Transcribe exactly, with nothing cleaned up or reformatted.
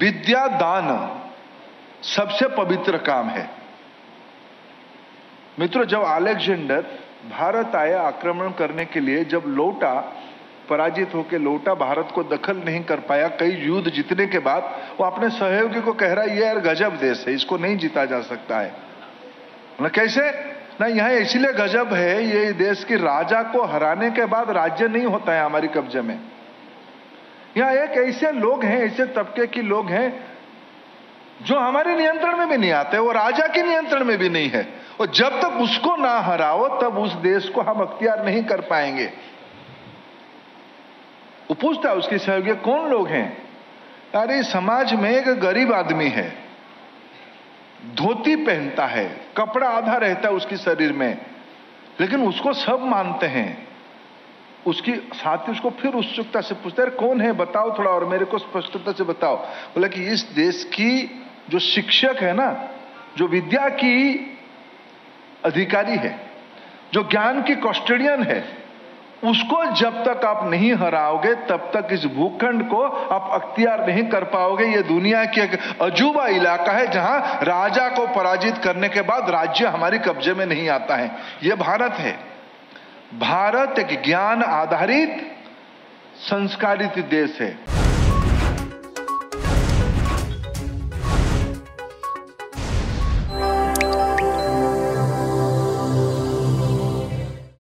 विद्या दान सबसे पवित्र काम है। मित्रों, जब अलेक्जेंडर भारत आया आक्रमण करने के लिए, जब लौटा, पराजित होकर लौटा, भारत को दखल नहीं कर पाया। कई युद्ध जीतने के बाद वो अपने सहयोगी को कह रहा है, ये यार गजब देश है, इसको नहीं जीता जा सकता है ना। कैसे ना, यहाँ इसलिए गजब है, ये देश के राजा को हराने के बाद राज्य नहीं होता है हमारी कब्जे में। यहाँ एक ऐसे लोग हैं, ऐसे तबके के लोग हैं जो हमारे नियंत्रण में भी नहीं आते, वो राजा के नियंत्रण में भी नहीं है, और जब तक उसको ना हराओ तब उस देश को हम अख्तियार नहीं कर पाएंगे। वो पूछता है उसके सहयोगी, कौन लोग हैं? अरे समाज में एक गरीब आदमी है, धोती पहनता है, कपड़ा आधा रहता है उसके शरीर में, लेकिन उसको सब मानते हैं। उसकी साथी उसको फिर उत्सुकता से पूछता है, कौन है बताओ थोड़ा, और मेरे को स्पष्टता से बताओ। बोला कि इस देश की जो शिक्षक है ना, जो विद्या की अधिकारी है, जो ज्ञान की कस्टोडियन है, उसको जब तक आप नहीं हराओगे तब तक इस भूखंड को आप अख्तियार नहीं कर पाओगे। ये दुनिया की एक अजूबा इलाका है जहां राजा को पराजित करने के बाद राज्य हमारे कब्जे में नहीं आता है। ये भारत है। भारत एक ज्ञान आधारित संस्कारित देश है।